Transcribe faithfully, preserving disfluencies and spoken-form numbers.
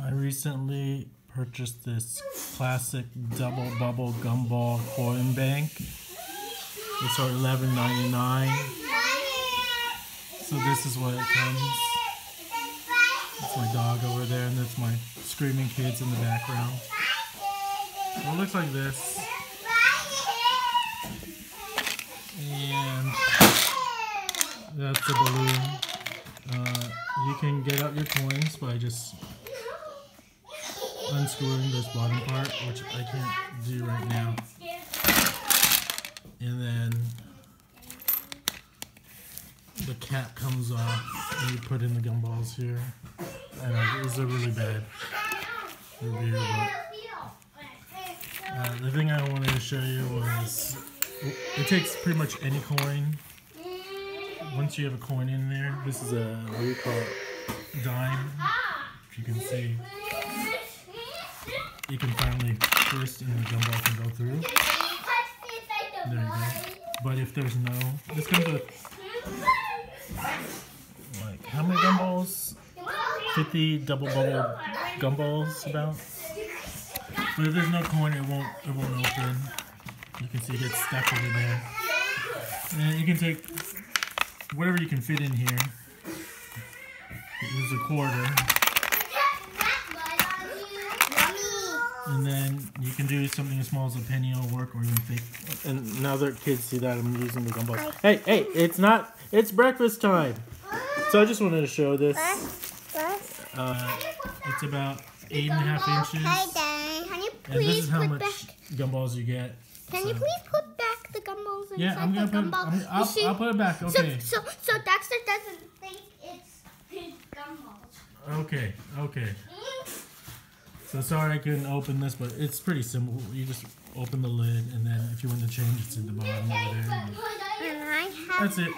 I recently purchased this classic Dubble Bubble Gumball Coin Bank. It's for eleven ninety-nine. So this is what it comes. That's my dog over there, and that's my screaming kids in the background. So it looks like this. And that's the balloon. Uh, you can get out your coins by just unscrewing this bottom part, which I can't do right now. And then the cap comes off and you put in the gumballs here. I know, these are really bad. They're weird, but, uh, the thing I wanted to show you was it takes pretty much any coin. Once you have a coin in there, this is a, what do you call it, dime, if you can see. You can finally burst and the gumball can go through. There you go. But if there's no, this comes with, like, how many gumballs? fifty double bubble gumballs, about. But if there's no coin, it won't, it won't open. You can see it gets stuck over there. And you can take whatever you can fit in here. There's a quarter. And then you can do something as small as a penny will work, or even fake. And now their kids see that I'm using the gumballs. Hey, hey, it's not, it's breakfast time. So I just wanted to show this. Uh, it's about eight and a half inches. And this is how much gumballs you get. Can you please put back the gumballs inside yeah, I'm gonna the put, gumball? I'll, I'll, I'll put it back, okay. So, so, so Dexter doesn't think it's his gumballs. Okay, okay. So sorry I couldn't open this, but it's pretty simple. You just open the lid, and then if you want to change, it's in the bottom over there. That's it.